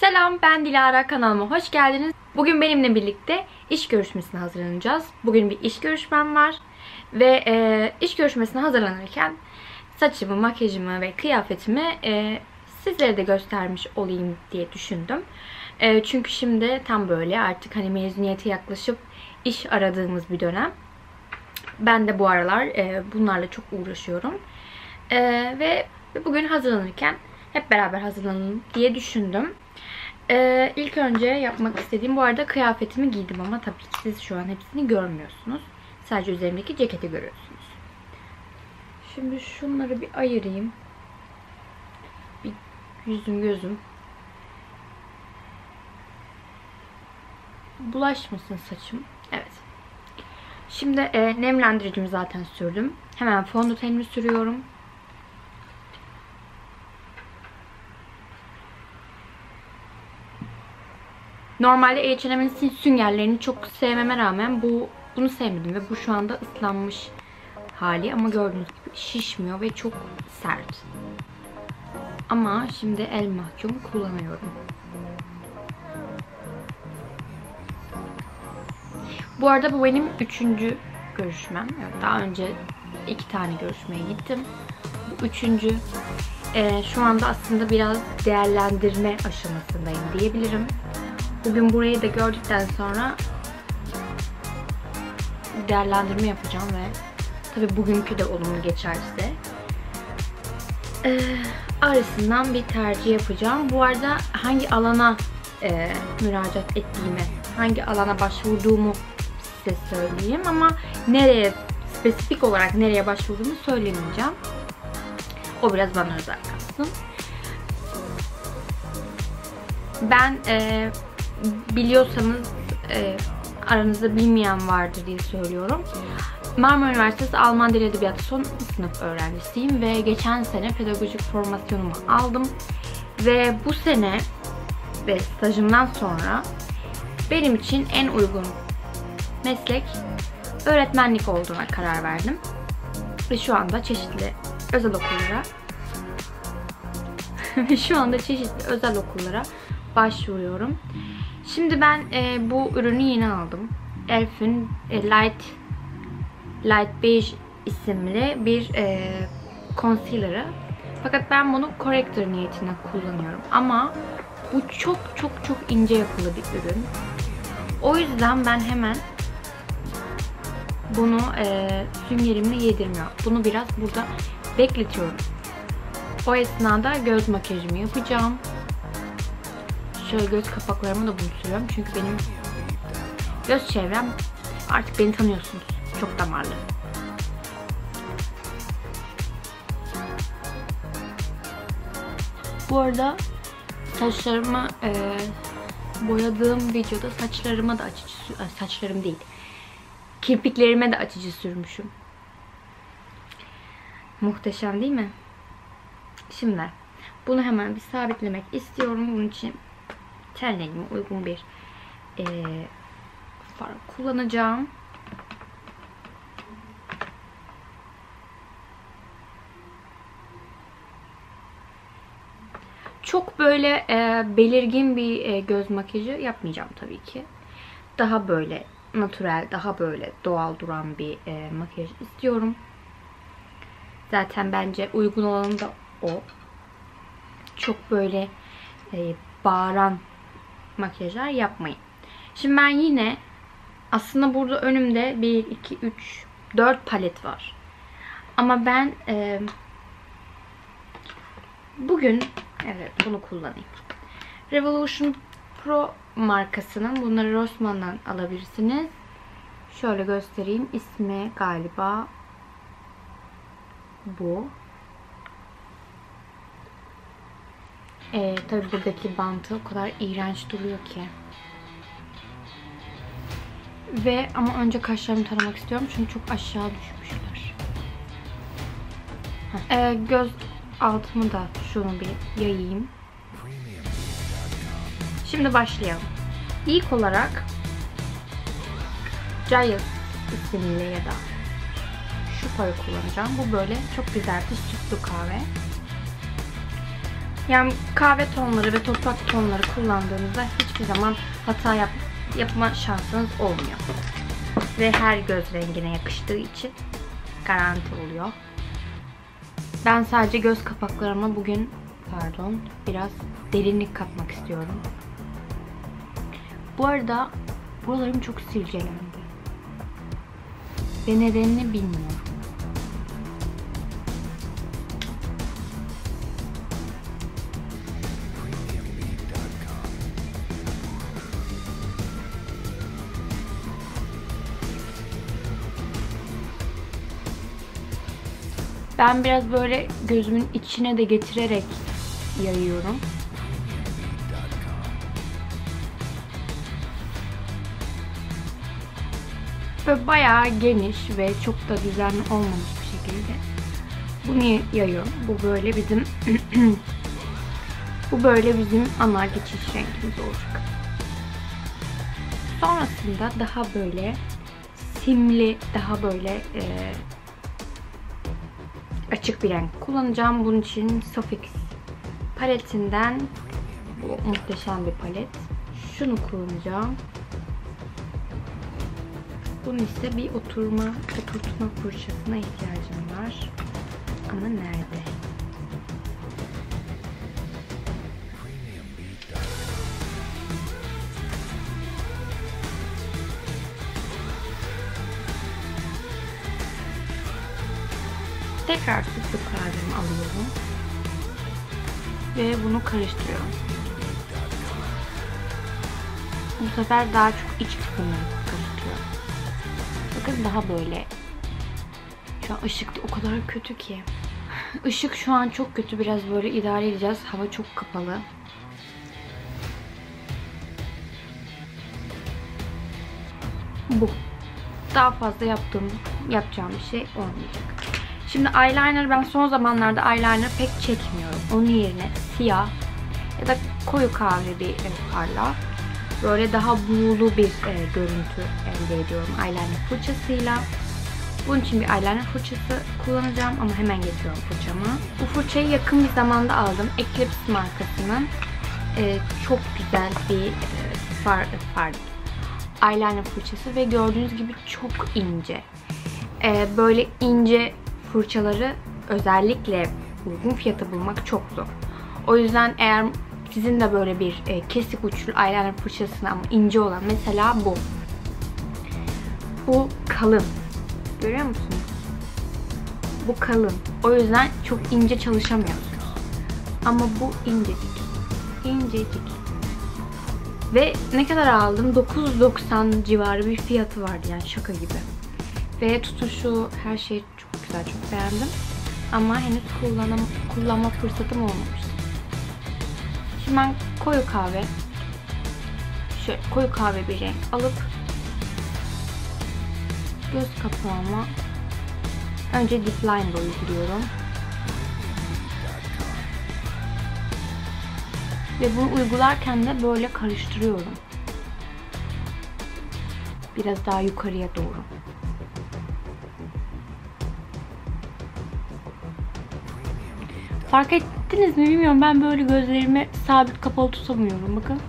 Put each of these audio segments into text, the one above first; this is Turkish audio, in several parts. Selam, ben Dilara, kanalıma hoş geldiniz. Bugün benimle birlikte iş görüşmesine hazırlanacağız. Bugün bir iş görüşmem var ve iş görüşmesine hazırlanırken saçımı, makyajımı ve kıyafetimi sizlere de göstermiş olayım diye düşündüm. Çünkü şimdi tam böyle artık hani mezuniyete yaklaşıp iş aradığımız bir dönem. Ben de bu aralar bunlarla çok uğraşıyorum. Ve bugün hazırlanırken hep beraber hazırlanalım diye düşündüm. İlk önce yapmak istediğim, bu arada kıyafetimi giydim ama tabii ki siz şu an hepsini görmüyorsunuz. Sadece üzerimdeki ceketi görüyorsunuz. Şimdi şunları bir ayırayım. Bir yüzüm gözüm bulaşmasın saçım. Evet. Şimdi nemlendiricimi zaten sürdüm. Hemen fondötenimi sürüyorum. Normalde H&M'in süngerlerini çok sevmeme rağmen bunu sevmedim ve bu şu anda ıslanmış hali ama gördüğünüz gibi şişmiyor ve çok sert. Ama şimdi el mahkum kullanıyorum. Bu arada bu benim 3. görüşmem. Evet, daha önce 2 tane görüşmeye gittim. Bu 3. Şu anda aslında biraz değerlendirme aşamasındayım diyebilirim. Bugün burayı da gördükten sonra değerlendirme yapacağım ve tabii bugünkü de olumlu geçerse arasından bir tercih yapacağım. Bu arada hangi alana müracaat ettiğimi, hangi alana başvurduğumu size söyleyeyim ama nereye, spesifik olarak nereye başvurduğumu söylemeyeceğim. O biraz bana özel kalsın. Ben biliyorsanız aranızda bilmeyen vardır diye söylüyorum. Marmara Üniversitesi Alman Dili Edebiyatı son sınıf öğrencisiyim ve geçen sene pedagojik formasyonumu aldım ve bu sene ve stajımdan sonra benim için en uygun meslek öğretmenlik olduğuna karar verdim ve şu anda çeşitli özel okullara başvuruyorum. Şimdi ben bu ürünü yeni aldım. Elfin Light Beige isimli bir concealer'ı. Fakat ben bunu corrector niyetine kullanıyorum. Ama bu çok ince yapılı bir ürün. O yüzden ben hemen bunu süngerimle yedirmiyorum. Bunu biraz burada bekletiyorum. O esnada göz makyajımı yapacağım. Şöyle göz kapaklarıma da bunu sürüyorum çünkü benim göz çevrem, artık beni tanıyorsunuz, çok damarlı. Bu arada saçlarımı boyadığım videoda saçlarıma da açıcı, saçlarım değil, kirpiklerime de açıcı sürmüşüm. Muhteşem değil mi? Şimdi bunu hemen bir sabitlemek istiyorum. Bunun için ten rengime uygun bir far kullanacağım. Çok böyle belirgin bir göz makyajı yapmayacağım tabii ki. Daha böyle natürel, daha böyle doğal duran bir makyaj istiyorum. Zaten bence uygun olan da o. Çok böyle bağıran makyajlar yapmayın. Şimdi ben yine aslında burada önümde 1, 2, 3, 4 palet var. Ama ben bugün evet bunu kullanayım. Revolution Pro markasının, bunları Rossmann'dan alabilirsiniz. Şöyle göstereyim. İsmi galiba bu. Tabii buradaki bantı o kadar iğrenç duruyor ki. Ve ama önce kaşlarımı taramak istiyorum çünkü çok aşağı düşmüşler. Göz altımı da şunu bir yayayım. Şimdi başlayalım. İlk olarak Gaius isimli ya da şu farı kullanacağım. Bu böyle çok güzel bir sütlü kahve. Yani kahve tonları ve toprak tonları kullandığınızda hiçbir zaman hata yapma şansınız olmuyor. Ve her göz rengine yakıştığı için garanti oluyor. Ben sadece göz kapaklarıma bugün, pardon, biraz derinlik katmak istiyorum. Bu arada buralarım çok silcelendi. Ve nedenini bilmiyorum. Ben biraz böyle gözümün içine de getirerek yayıyorum. Ve bayağı geniş ve çok da düzenli olmamış bir şekilde bunu yayıyorum. Bu böyle bizim ana geçiş rengimiz olacak. Sonrasında daha böyle simli, daha böyle açık bir renk kullanacağım. Bunun için Sofix paletinden, bu muhteşem bir palet, şunu kullanacağım. Bunun ise bir oturtma fırçasına ihtiyacım var. Ama nerede? Tekrar sütlü kahvemi alıyorum ve bunu karıştırıyorum. Bu sefer daha çok iç kısmını karıştırıyorum. Bakın daha böyle. Şu an ışık da o kadar kötü ki. Işık şu an çok kötü, biraz böyle idare edeceğiz. Hava çok kapalı. Bu. Daha fazla yapacağım bir şey olmayacak. Şimdi eyeliner, ben son zamanlarda eyeliner pek çekmiyorum. Onun yerine siyah ya da koyu kahve bir parlak, böyle daha buğulu bir görüntü elde ediyorum eyeliner fırçasıyla. Bunun için bir eyeliner fırçası kullanacağım ama hemen getiriyorum fırçamı. Bu fırçayı yakın bir zamanda aldım. Eclipse markasının çok güzel bir eyeliner fırçası ve gördüğünüz gibi çok ince. Böyle ince fırçaları özellikle uygun fiyata bulmak çok zor. O yüzden eğer sizin de böyle bir kesik uçlu eyeliner fırçasına ama ince olan, mesela bu. Bu kalın. Görüyor musunuz? Bu kalın. O yüzden çok ince çalışamıyorsunuz. Ama bu incecik. İncecik. Ve ne kadar aldım? 9.90 civarı bir fiyatı vardı, yani şaka gibi. Ve tutuşu, her şey çok güzel, çok beğendim. Ama henüz kullanma fırsatım olmamıştı. Şimdi ben koyu kahve bir renk alıp göz kapağıma önce dip line uyguluyorum. Ve bunu uygularken de böyle karıştırıyorum. Biraz daha yukarıya doğru. Fark ettiniz mi bilmiyorum, ben böyle gözlerimi sabit kapalı tutamıyorum, bakın.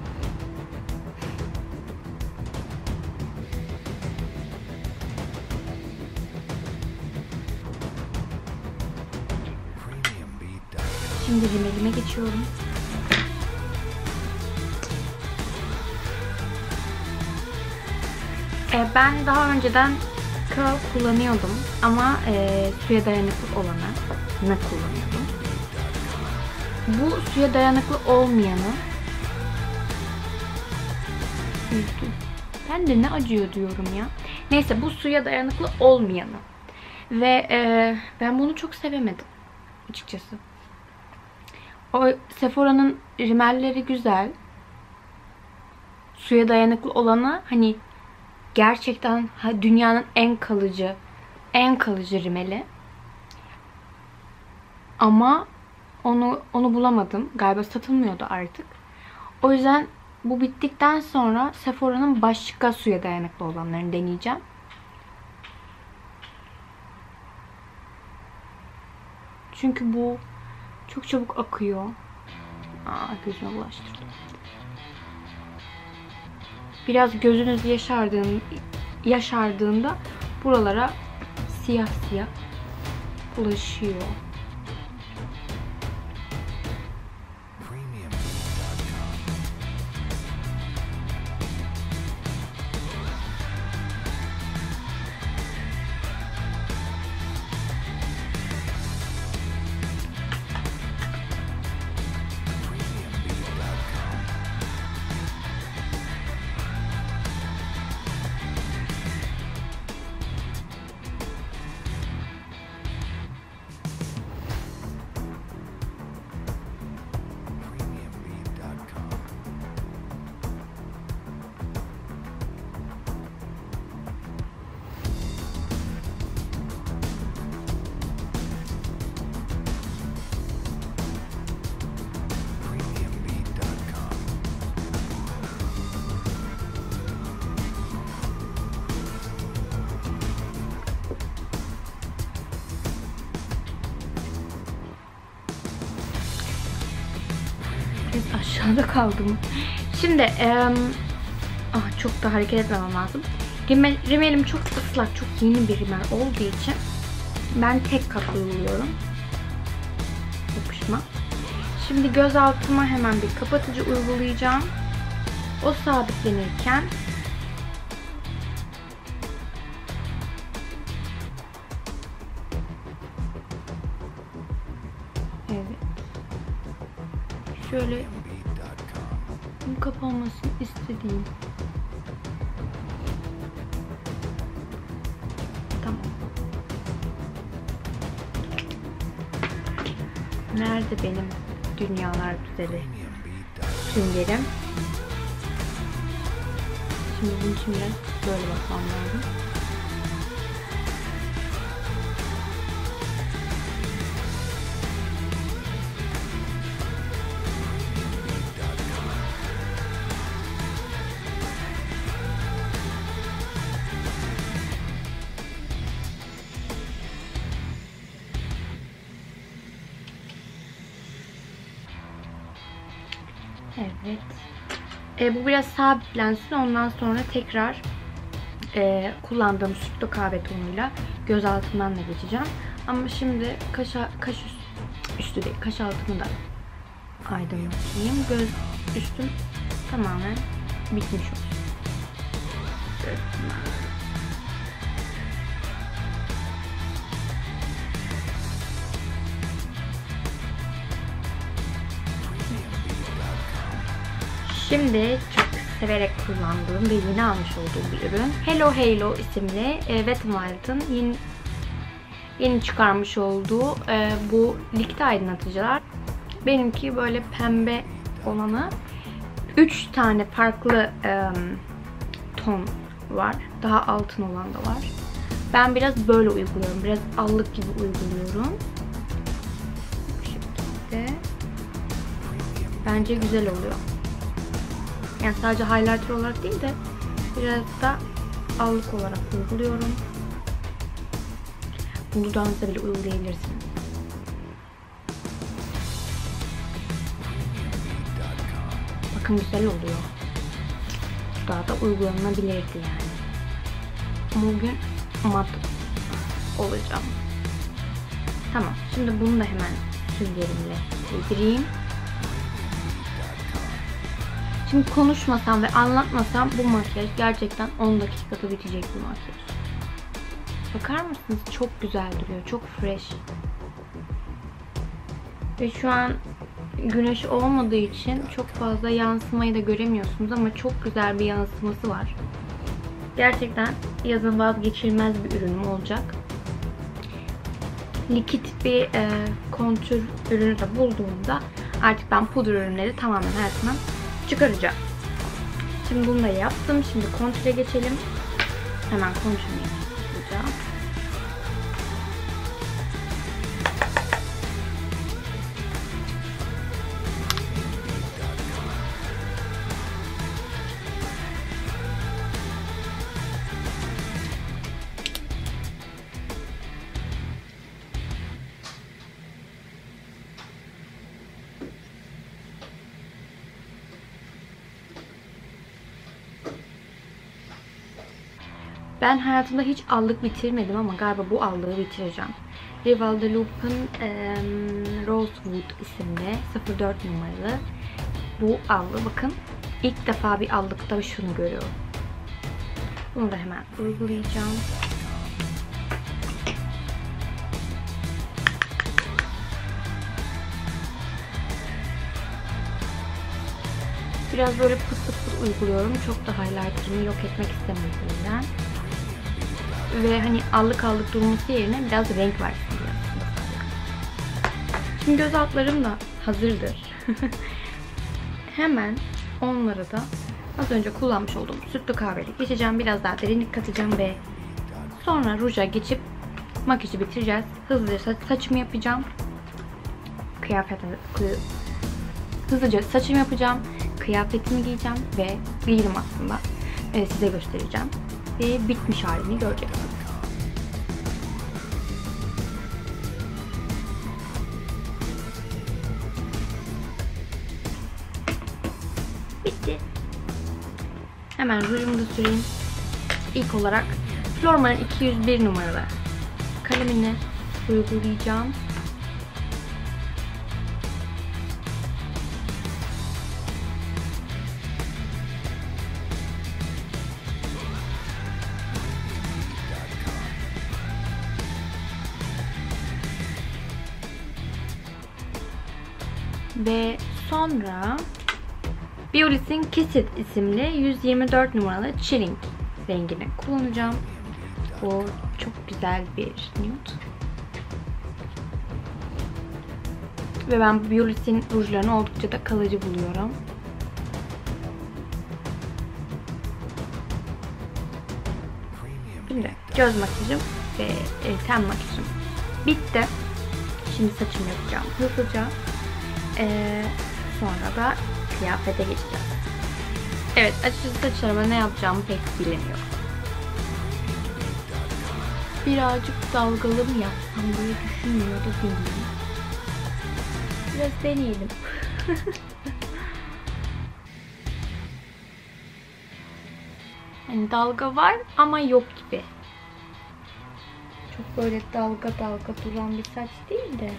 Şimdi rimelime geçiyorum. Ben daha önceden curl kullanıyordum ama suya dayanıklı olanı kullanıyordum. Bu suya dayanıklı olmayanı. Ben de ne acıyor diyorum ya. Neyse, bu suya dayanıklı olmayanı. Ve ben bunu çok sevemedim açıkçası. O Sephora'nın rimelleri güzel. Suya dayanıklı olanı, hani gerçekten dünyanın en kalıcı rimeli. Ama onu bulamadım. Galiba satılmıyordu artık. O yüzden bu bittikten sonra Sephora'nın başka suya dayanıklı olanlarını deneyeceğim. Çünkü bu çok çabuk akıyor. Gözüne bulaştırdım. Biraz gözünüz yaşardığında buralara siyah siyah bulaşıyor. Aşağıda kaldım. Şimdi çok da hareket etmemem lazım. Rimelim çok ıslak, çok yeni bir rimel olduğu için ben tek kat uyguluyorum. Yapışma. Şimdi göz altıma hemen bir kapatıcı uygulayacağım. O sabitlenirken şöyle kapanmasını istediğim. Tamam. Nerede benim dünyalar güzeli süngerim? Şimdi bunun için böyle bakmam lazım. Evet. Bu biraz sabitlensin. Ondan sonra tekrar kullandığım sütlü kahve tonuyla göz altından da geçeceğim. Ama şimdi kaş altımı da aydınlatayım. Göz üstüm tamamen bitmiş olsun. Evet. Şimdi çok severek kullandığım ve yeni almış olduğum bir ürün. Hello Halo isimli Wet n Wild'ın yeni çıkarmış olduğu bu likte aydınlatıcılar. Benimki böyle pembe olanı. 3 tane farklı ton var. Daha altın olan da var. Ben biraz böyle uyguluyorum. Biraz allık gibi uyguluyorum. Bu şekilde. Bence güzel oluyor. Yani sadece highlighter olarak değil de biraz da allık olarak uyguluyorum. Bunu dudağınıza bile uygulayabilirsiniz. Bakın güzel oluyor. Dudağa da uygulanabilirdi yani. Bugün mat olacağım. Tamam. Şimdi bunu da hemen süngerimle yedireyim. Şimdi konuşmasam ve anlatmasam bu makyaj gerçekten 10 dakikada bitecek bir makyaj. Bakar mısınız? Çok güzel duruyor. Çok fresh. Ve şu an güneş olmadığı için çok fazla yansımayı da göremiyorsunuz ama çok güzel bir yansıması var. Gerçekten yazın vazgeçilmez bir ürünüm olacak. Likit bir kontür ürünü de bulduğumda artık ben pudra ürünleri tamamen hayatımdan çıkaracağım. Şimdi bunu da yaptım. Şimdi kontüre geçelim. Hemen kontürünü yapacağım. Ben hayatımda hiç allık bitirmedim ama galiba bu allığı bitireceğim. Rivalda Loop'un Rosewood isimli 04 numaralı bu allığı. Bakın ilk defa bir allıkta şunu görüyorum. Bunu da hemen uygulayacağım. Biraz böyle pıt pıt pıt uyguluyorum. Çok da highlight'ını yok etmek istemediğimden. Ve hani allık allık durması yerine biraz renk var. Şimdi göz altlarım da hazırdır. Hemen onlara da az önce kullanmış olduğum sütlü kahveyle geçeceğim. Biraz daha derinlik katacağım ve sonra ruja geçip makyajı bitireceğiz. Hızlıca saçımı yapacağım. Kıyafetimi giyeceğim ve giyerim aslında. Size göstereceğim. Ve bitmiş halini göreceksiniz. Bitti. Hemen rujumu da süreyim. İlk olarak Flormar'ın 201 numaralı kalemini uygulayacağım. Ve sonra Biolis'in Kissit isimli 124 numaralı Chilling rengini kullanacağım. O çok güzel bir nude. Ve ben Biolis'in rujlarını oldukça da kalıcı buluyorum. Şimdi göz makyajım ve ten makyajım bitti. Şimdi saçımı yapacağım hızlıca. Sonra da kıyafete geçeceğim. Evet, açıkçası saçlarıma ne yapacağımı pek bilemiyorum. Birazcık dalgalı mı yapsam diye düşünmüyor da bilmiyorum. Biraz deneyelim. Yani dalga var ama yok gibi. Çok böyle dalga dalga duran bir saç değil de.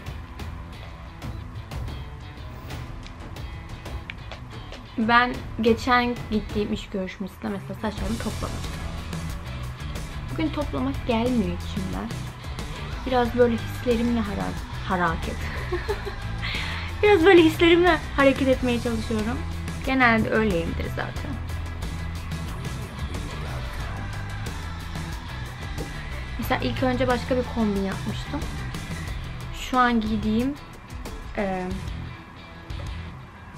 Ben geçen gittiğim iş görüşmesinde mesela saçlarımı toplamıştım. Bugün toplamak gelmiyor içimden. Biraz böyle hislerimle hareket. Biraz böyle hislerimle hareket etmeye çalışıyorum. Genelde öyleyimdir zaten. Mesela ilk önce başka bir kombin yapmıştım. Şu an giydiğim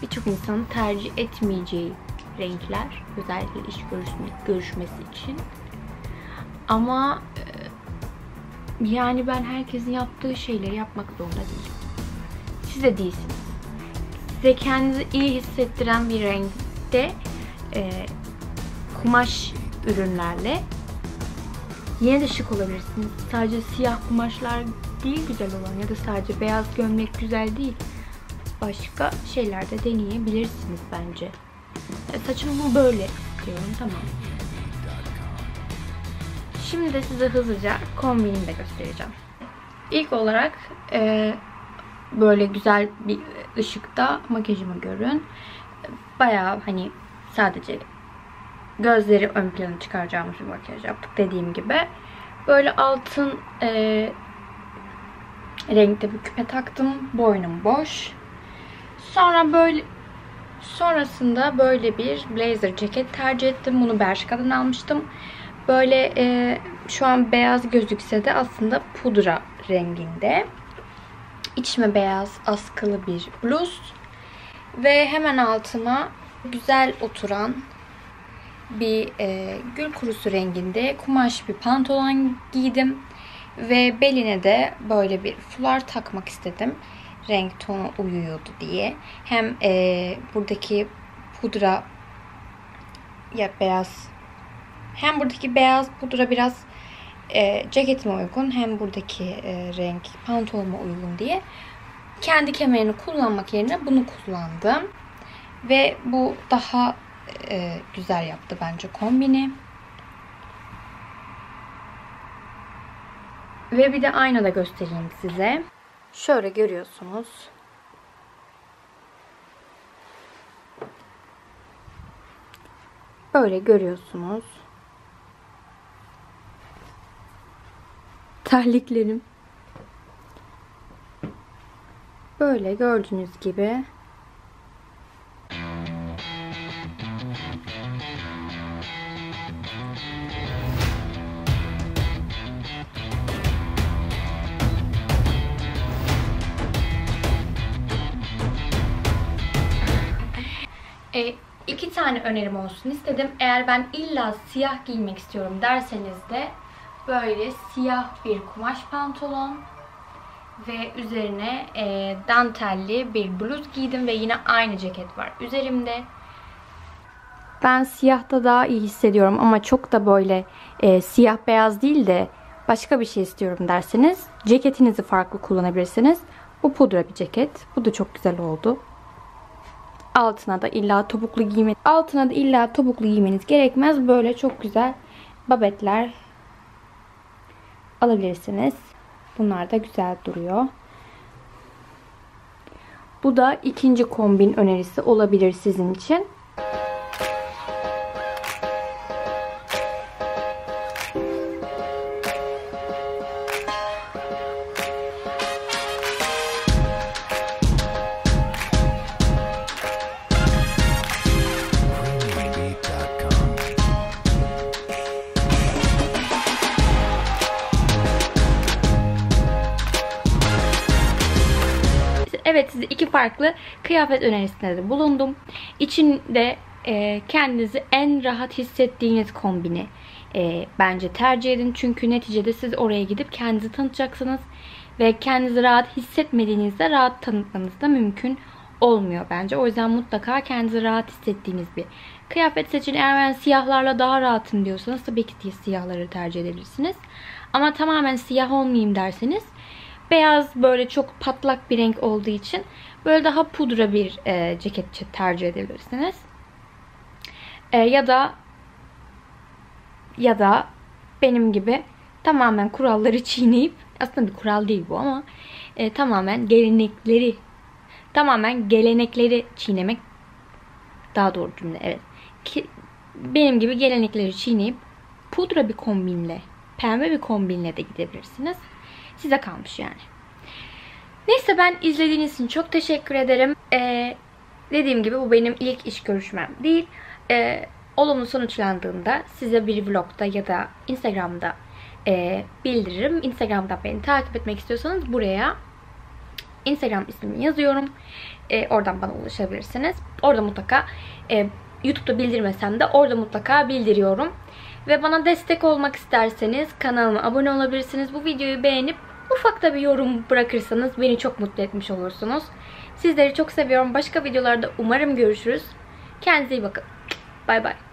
birçok insanın tercih etmeyeceği renkler, özellikle iş görüşmesi için. Ama yani ben herkesin yaptığı şeyleri yapmak zorunda değilim. Siz de değilsiniz. Size kendinizi iyi hissettiren bir renkte kumaş ürünlerle yine de şık olabilirsiniz. Sadece siyah kumaşlar değil güzel olan ya da sadece beyaz gömlek güzel değil. Başka şeyler de deneyebilirsiniz bence. Saçımı böyle diyorum, tamam. Şimdi de size hızlıca kombinimi de göstereceğim. İlk olarak böyle güzel bir ışıkta makyajımı görün. Bayağı hani sadece gözleri ön plana çıkaracağımız bir makyaj yaptık dediğim gibi. Böyle altın renkte bir küpe taktım. Boynum boş. Sonrasında böyle bir blazer ceket tercih ettim. Bunu Bershka'dan almıştım. Böyle şu an beyaz gözükse de aslında pudra renginde. İçime beyaz askılı bir bluz. Ve hemen altına güzel oturan bir gül kurusu renginde kumaş bir pantolon giydim. Ve beline de böyle bir fular takmak istedim. Renk tonu uyuyordu diye. Hem buradaki pudra ya beyaz, hem buradaki beyaz pudra biraz ceketime uygun, hem buradaki renk pantolonuma uygun diye kendi kemerini kullanmak yerine bunu kullandım. Ve bu daha güzel yaptı bence kombini. Ve bir de aynada göstereyim size. Şöyle görüyorsunuz. Böyle görüyorsunuz. Terliklerim. Böyle gördüğünüz gibi. İki tane önerim olsun istedim. Eğer ben illa siyah giymek istiyorum derseniz de böyle siyah bir kumaş pantolon ve üzerine dantelli bir bluz giydim ve yine aynı ceket var üzerimde. Ben siyahta daha iyi hissediyorum ama çok da böyle siyah beyaz değil de başka bir şey istiyorum derseniz ceketinizi farklı kullanabilirsiniz. Bu pudra bir ceket. Bu da çok güzel oldu. Altına da illa topuklu giymeniz gerekmez. Böyle çok güzel babetler alabilirsiniz. Bunlar da güzel duruyor. Bu da ikinci kombin önerisi olabilir sizin için. Evet, size iki farklı kıyafet önerisinde de bulundum. İçinde kendinizi en rahat hissettiğiniz kombini bence tercih edin. Çünkü neticede siz oraya gidip kendinizi tanıtacaksınız. Ve kendinizi rahat hissetmediğinizde rahat tanıtmanız da mümkün olmuyor bence. O yüzden mutlaka kendinizi rahat hissettiğiniz bir kıyafet seçin. Eğer ben siyahlarla daha rahatım diyorsanız tabii ki siyahları tercih edebilirsiniz. Ama tamamen siyah olmayayım derseniz beyaz böyle çok patlak bir renk olduğu için böyle daha pudra bir ceket tercih edebilirsiniz. Ya da benim gibi tamamen kuralları çiğneyip, aslında bir kural değil bu ama tamamen gelenekleri çiğnemek daha doğru cümle, evet. Benim gibi gelenekleri çiğneyip pudra bir kombinle, pembe bir kombinle de gidebilirsiniz. Size kalmış yani. Neyse, ben izlediğiniz için çok teşekkür ederim. Dediğim gibi bu benim ilk iş görüşmem değil. Olumlu sonuçlandığında size bir vlogda ya da Instagram'da bildiririm. Instagram'da beni takip etmek istiyorsanız buraya Instagram ismimi yazıyorum. Oradan bana ulaşabilirsiniz. Orada mutlaka YouTube'da bildirmesem de orada mutlaka bildiriyorum. Ve bana destek olmak isterseniz kanalıma abone olabilirsiniz. Bu videoyu beğenip ufak da bir yorum bırakırsanız beni çok mutlu etmiş olursunuz. Sizleri çok seviyorum. Başka videolarda umarım görüşürüz. Kendinize iyi bakın. Bay bay.